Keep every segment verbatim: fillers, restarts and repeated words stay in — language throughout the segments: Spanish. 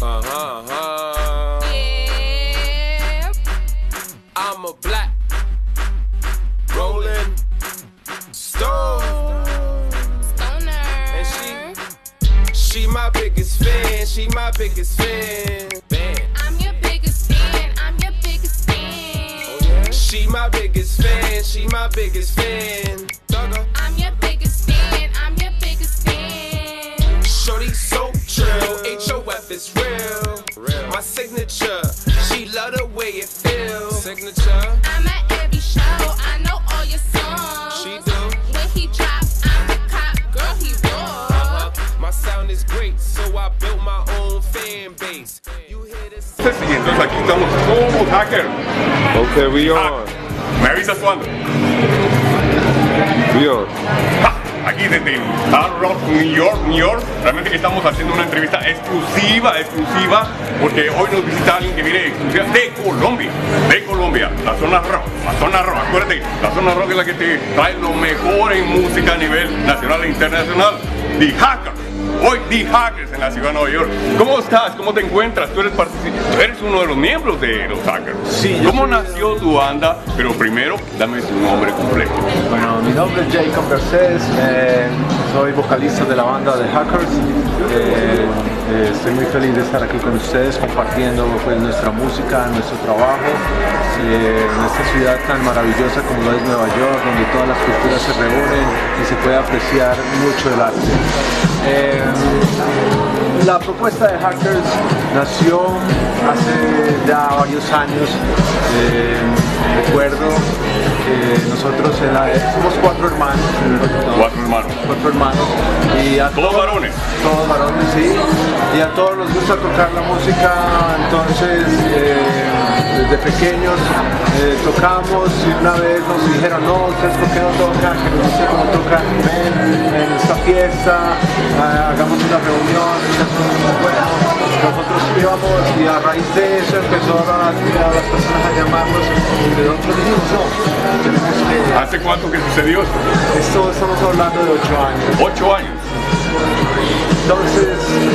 Uh-huh, uh-huh. Yeah. I'm a black rolling stone. Stoner. And she, she my biggest fan. She my biggest fan. I'm your biggest fan. I'm your biggest fan. Oh, yeah. She my biggest fan. She my biggest fan. Thugger. I'm your biggest fan. I'm your biggest fan. Shorty so trill. H O F is real. Real. My signature. She love the way it feels. Signature. I'm at every show. I know all your songs. She do. When he drops, I'm the cop. Girl, he roars. Uh-huh. My sound is great, so I built my own fan base. You hear this? É o seguinte, nós aqui estamos com o Hacker. Okay, we on. Mary Safuano. We on. Aquí desde Hard Rock, New York, New York, realmente que estamos haciendo una entrevista exclusiva, exclusiva, porque hoy nos visita alguien que viene exclusiva de Colombia, de Colombia, la zona rock, la zona rock, acuérdate, la zona rock es la que te trae lo mejor en música a nivel nacional e internacional, The Hackers. Hoy The Hackers en la ciudad de Nueva York. ¿Cómo estás? ¿Cómo te encuentras? Tú eres, eres uno de los miembros de los Hackers. Sí, ¿Cómo nació tu banda? Pero primero, dame tu nombre completo. Bueno, mi nombre es Jacob Garcés, eh, soy vocalista de la banda The Hackers. Eh, eh, estoy muy feliz de estar aquí con ustedes compartiendo pues, nuestra música, nuestro trabajo. Eh, en esta ciudad tan maravillosa como lo es Nueva York, donde todas las culturas se reúnen y se puede apreciar mucho el arte. Eh, la propuesta de Hackers nació hace ya varios años. Eh, recuerdo que nosotros en la, somos cuatro hermanos. ¿No? Cuatro hermanos. Cuatro hermanos. Y a todos varones. Todos varones, sí. Y a todos nos gusta tocar la música, entonces eh, desde pequeños eh, tocamos y una vez nos dijeron no, ustedes por qué no tocan, que no sé cómo tocan, ven en esta fiesta, eh, hagamos una reunión, bueno, nosotros íbamos y a raíz de eso empezó a, a las personas a llamarnos y de otros dijimos no, tenemos que... ¿Hace cuánto que sucedió esto? Esto estamos hablando de ocho años. ¿Ocho años? Entonces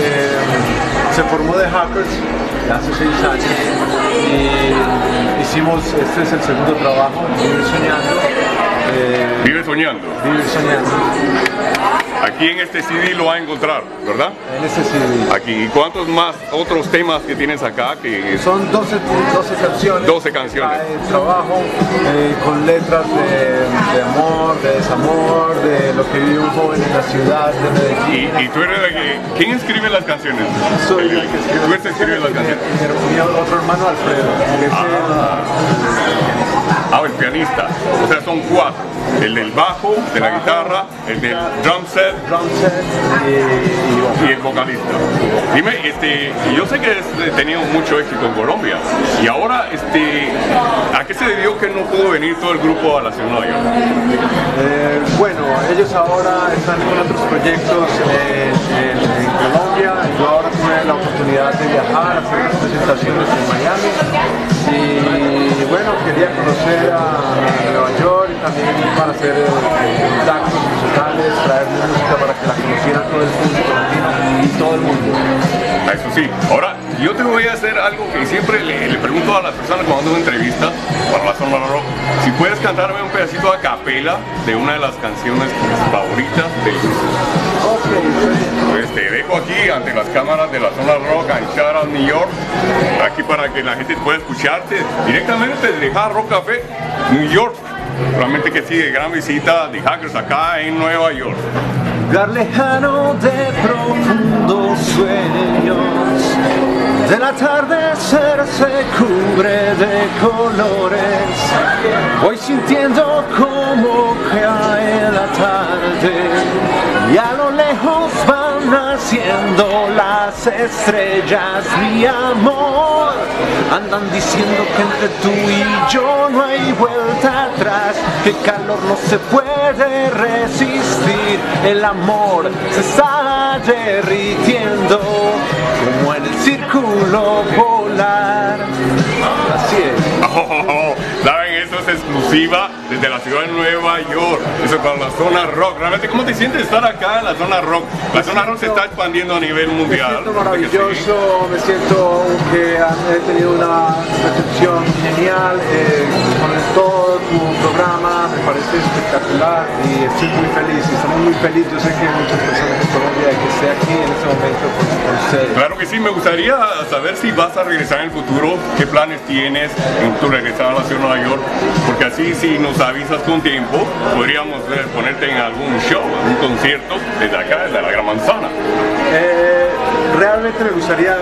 eh, se formó The Hackers hace seis años. Y hicimos, este es el segundo trabajo, Vivir Soñando. Eh, Vive Soñando. Vivir Soñando. Aquí en este C D lo va a encontrar, ¿verdad? En este C D. Aquí. ¿Y cuántos más otros temas que tienes acá? Que son doce, doce canciones. doce canciones. De trabajo eh, con letras de, de amor, de desamor, de lo que vive un joven en la ciudad de Medellín. ¿Y, y tú eres la que... ¿Quién escribe las canciones? Soy el, el que escribe. ¿Tú eres el que escribe las canciones? Mi otro hermano Alfredo. Ah, el pianista. O sea, son cuatro. El del bajo, de la guitarra, el del drum set, drum set y, y el vocalista. Dime, este, yo sé que has tenido mucho éxito en Colombia. Y ahora, este, ¿a qué se debió que no pudo venir todo el grupo a la ciudad de Nueva York? Eh, bueno, ellos ahora están con otros proyectos en, en, en Colombia. Yo ahora tuve la oportunidad de viajar, hacer unas presentaciones en Miami. Y bueno, quería conocer a Nueva York. También para hacer contactos musicales, traer música para que la conociera todo el público latino y todo el mundo. Eso sí. Ahora, yo te voy a hacer algo que siempre le, le pregunto a las personas cuando hago entrevistas para la zona rock. Si puedes cantarme un pedacito a capela de una de las canciones favoritas del grupo. Ok. Pues te dejo aquí ante las cámaras de la zona rock en Chatham, New York. Aquí para que la gente pueda escucharte directamente desde Hard Rock Café, New York. Realmente que sigue gran visita de Hackers acá en Nueva York. Lugar lejano de profundos sueños, del atardecer se cubre de colores. Voy sintiendo como cae la tarde y a lo lejos van naciendo las estrellas. Mi amor, andan diciendo que entre tú y yo no hay vuelta atrás, que calor no se puede resistir. El amor se está derritiendo como en el círculo polar. Así es. Oh, oh, oh. esto es exclusiva desde la ciudad de Nueva York. Eso con la zona rock. Realmente, ¿cómo te sientes estar acá en la zona rock? La me zona siento, rock se está expandiendo a nivel mundial. Me siento maravilloso, me siento que he tenido una recepción genial eh, con todo tu programa, me parece espectacular y estoy muy feliz, estamos muy feliz. Yo sé que hay muchas personas en Colombia que esté aquí en este momento con ustedes. Claro que sí, me gustaría saber si vas a regresar en el futuro, qué planes tienes en tu regresar a la ciudad de Nueva York, porque así si nos avisas con tiempo podríamos ponerte en algún show, algún concierto desde acá, desde la Gran Manzana. Eh, realmente me gustaría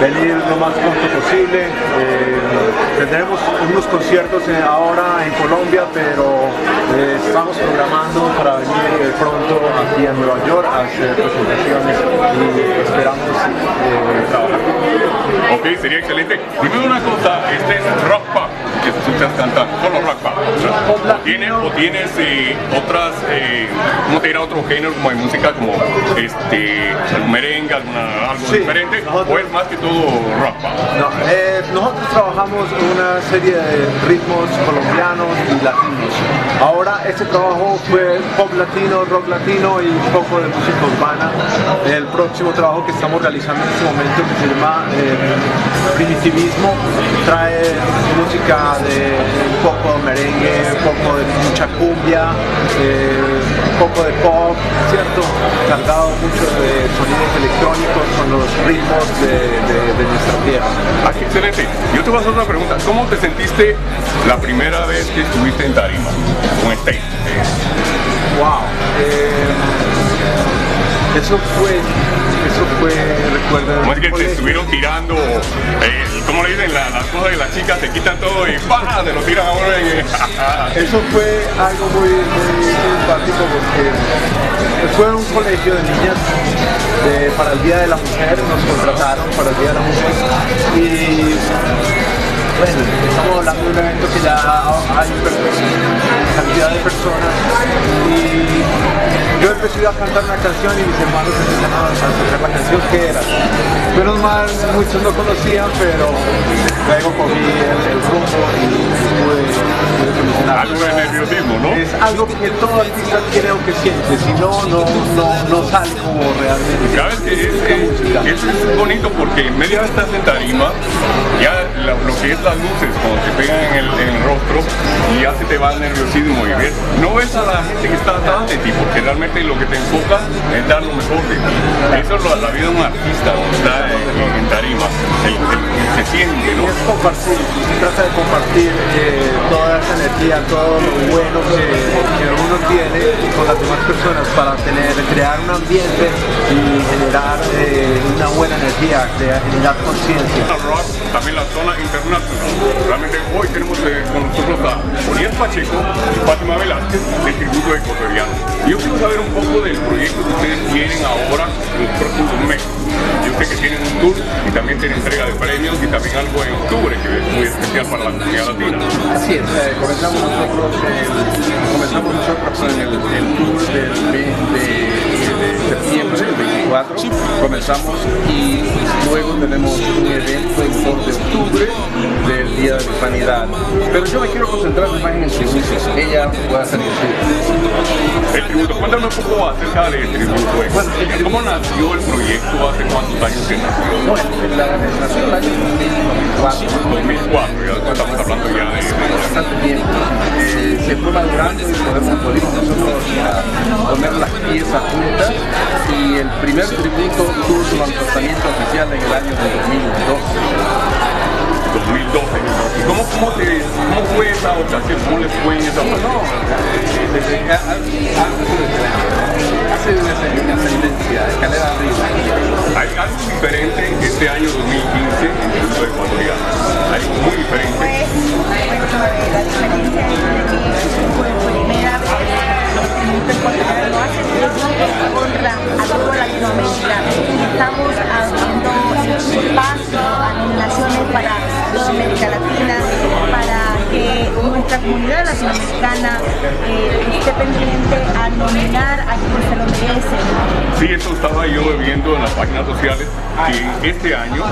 venir lo más pronto posible. Eh, tendremos unos conciertos ahora en Colombia, pero eh, estamos programando para venir pronto aquí a Nueva York a hacer presentaciones y esperamos eh, trabajar. Ok, sería excelente. Dime una cosa, este es rock pop, que se escuchas cantar, solo rock pop. ¿O tienes, o tienes eh, otras, eh, cómo te dirá, otro género como de música, como este, merengue, alguna, algo sí, diferente, nosotros, o es más que todo rock pop? No, eh, nosotros trabajamos una serie de ritmos colombianos y latinos. Ahora este trabajo fue pop latino, rock latino y un poco de música urbana. El próximo trabajo que estamos realizando en este momento, que se llama eh, Primitivismo, trae música de un poco de merengue, un poco de mucha cumbia, eh, un poco de pop, ¿cierto? Cargado mucho de sonidos electrónicos con los ritmos de, de, de nuestra tierra. Ah, excelente. Yo te voy a hacer una pregunta. ¿Cómo te sentiste la primera vez que estuviste en tarima con stage? Wow. Eh, eso fue... Eso fue, recuerdo... ¿Cómo es que te estuvieron tirando, eh, cómo le dicen, la, las cosas de las chicas, te quitan todo y ¡pah! Te lo tiran ahora en... Eso fue algo muy, muy simpático porque fue un colegio de niñas de, para el Día de la Mujer, nos contrataron para el Día de la Mujer y... Bueno, estamos hablando de un evento que ya hay cantidad de personas y yo empecé a cantar una canción y mis hermanos empezaron a cantar la canción que era. Menos mal, muchos no conocían, pero luego cogí el, el rumbo y pude solucionar. Algo de nerviosismo, ¿no? Es algo que todo artista tiene o que siente, si no, no, no, no sale como realmente. ¿Sabes qué? Es, es, es bonito porque en medio de esta tarima, ya la, lo que es las luces cuando te pegan en el, en el rostro y ya se te va el nerviosismo y ves, no ves a la gente que está atrás de ti porque realmente lo que te enfoca es dar lo mejor de ti. Eso es lo, la vida de un artista cuando está en, en tarima, el, el, el, se siente, ¿no? Es compartir, se trata de compartir eh, toda esa energía, todo lo bueno que, que uno tiene con las demás personas para tener, crear un ambiente y generar eh, una buena energía, crear, generar conciencia. También la zona internacional. Realmente hoy tenemos eh, con nosotros a Onias Pacheco y Fátima Velázquez del Tributo Ecuatoriano. Yo quiero saber un poco del proyecto que ustedes tienen ahora en los próximos meses. Yo sé que tienen un tour y también tienen entrega de premios y también algo en octubre que es muy especial para la comunidad latina. Así es, eh, comenzamos nosotros el, comenzamos nosotros en el, el tour del veinte de septiembre, el veinticuatro, comenzamos y luego tenemos un evento en dos de octubre del Día de la Hispanidad. Pero yo me quiero concentrar más en el tributo, ella va a salir el tributo. Cuéntame un poco acerca del tributo. Bueno, el tributo. ¿Cómo nació el proyecto? ¿Hace cuántos años se nació? No, el, la, el, nació el año dos mil cuatro. dos mil cuatro, ya estamos hablando ya de... bastante tiempo. Eh, se fue madurando y podemos, podemos nosotros a poner las piezas juntas y el primer tributo tuvo su lanzamiento oficial en el año dos mil doce. ¿Y cómo, cómo, te, cómo fue esa ocasión? ¿Cómo les fue esa ocasión? No, desde, a, a, a, hace una ascendencia, escalera arriba. Hay algo diferente este año dos mil quince en el mundo ecuatoriano. Hay algo muy diferente. Pues, la diferencia es que por primera vez los tributos ecuatorianos lo hacen honra a todo Latinoamérica. Estamos abriendo espacio a nominaciones para toda América Latina, para que nuestra comunidad latinoamericana eh, esté pendiente a homenajear a quienes se lo merecen. Sí, eso estaba yo viendo en las páginas sociales, que este año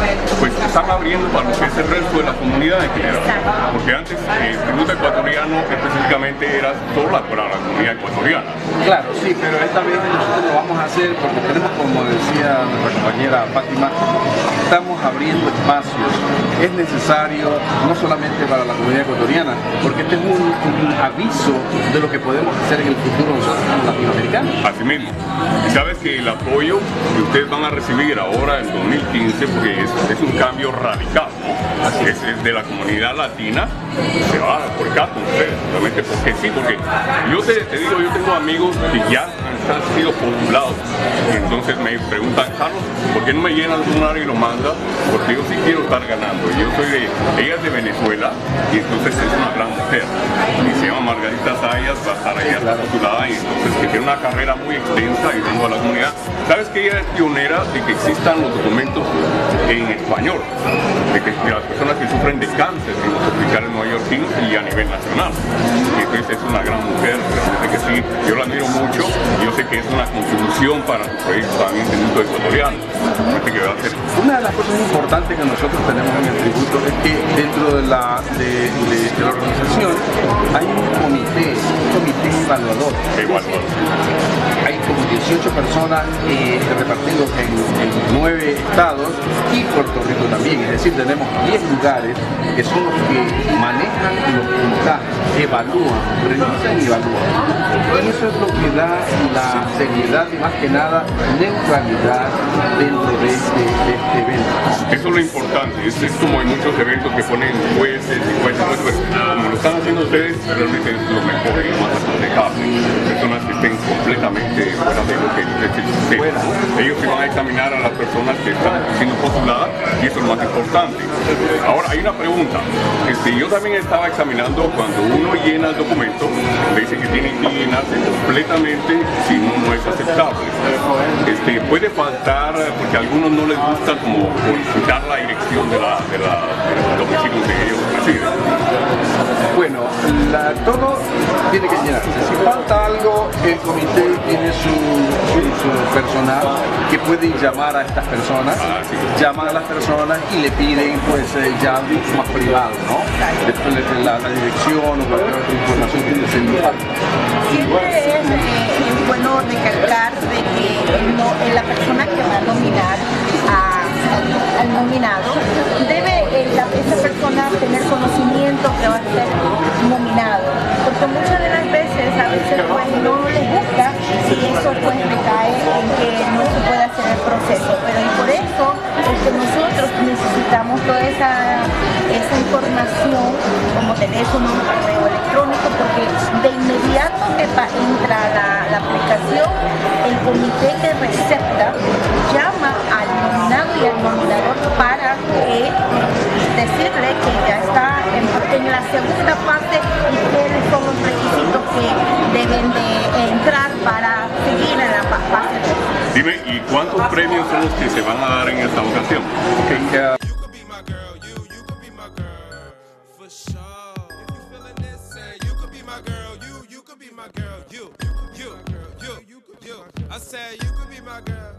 pues están abriendo para lo que es el resto de la comunidad en general. Porque antes el tributo ecuatoriano específicamente era sola para la comunidad ecuatoriana. Claro, sí, pero esta vez nosotros lo vamos a hacer porque tenemos, como decía nuestra compañera Fátima, estamos abriendo espacios. Es necesario no solamente para la comunidad ecuatoriana, porque este es un, un aviso de lo que podemos hacer en el futuro nosotros como latinoamericanos. Así mismo. Y sabes que el apoyo que ustedes van a recibir ahora en dos mil quince, porque es, es un cambio radical, así es, es de la comunidad latina, se va por acá con ustedes, realmente porque sí, porque yo te, te digo, yo tengo amigos que ya han sido postulados, y entonces me preguntan, Carlos, ¿por qué no me llenan un área y lo manda? Porque yo sí quiero estar ganando. Yo soy de, ella es de Venezuela, y entonces es una gran mujer, y se llama Margarita Sayas, va a estar allá, está postulada, y entonces que tiene una carrera muy extensa y dentro de la comunidad. Sabes que ella es pionera de que existan los documentos en español, de que las personas que sufren de cáncer en los hospitales neoyorquinos y a nivel nacional. Y entonces es una gran mujer, realmente que sí, yo la admiro mucho, y yo sé que es una contribución para su proyecto también del mundo ecuatoriano. Que va a hacer. Una de las cosas importantes que nosotros tenemos en el tributo es que dentro de la, de, de, de la organización hay un comité, un comité evaluador. Evaluador. Hay como dieciocho personas eh, repartidos en nueve estados y Puerto Rico también, es decir, tenemos diez lugares que son los que manejan los puntajes, evalúan, revisan y evalúan. Y eso es lo que da la seriedad y más que nada neutralidad dentro de este, de este evento. Eso es lo importante, es, es como en muchos eventos que ponen jueces y jueces, como lo están haciendo ustedes, realmente es lo mejor y lo más aconsejable. Personas que estén completamente fuera de lo que existe. Ellos se van a examinar a las personas que están siendo postuladas y eso es lo más importante. Ahora, hay una pregunta. Este, yo también estaba examinando cuando uno llena el documento, le dice que tiene que llenarse completamente si no, no es aceptable. Este, puede faltar, porque a algunos no les gusta como solicitar la dirección de la, de la, del domicilio que ellos residen. Bueno, la, todo tiene que llenarse. Si falta algo, el comité tiene su, su, su personal que puede llamar a estas personas, ah, sí. Llaman a las personas y le piden pues eh, ya más privado, ¿no? Después les la, la dirección o cualquier otra información que les envían. Siempre es bueno recalcar de que la persona que va a nominar a, al nominado debe esa persona tener conocimiento que va a ser nominado, porque muchas de las veces a veces pues no les gusta y eso pues recae en que no se puede hacer el proceso, pero y por eso es que nosotros necesitamos toda esa, esa información como teléfono, correo electrónico, porque de inmediato que entra la, la aplicación, el comité que recepta llama al nominado y al nominador para que decirle que ya está en, en la segunda parte y cuáles son los requisitos que deben de entrar para seguir en la fase. Dime, ¿y cuántos premios son los que se van a dar en esta ocasión? Okay. I said you could be my girl.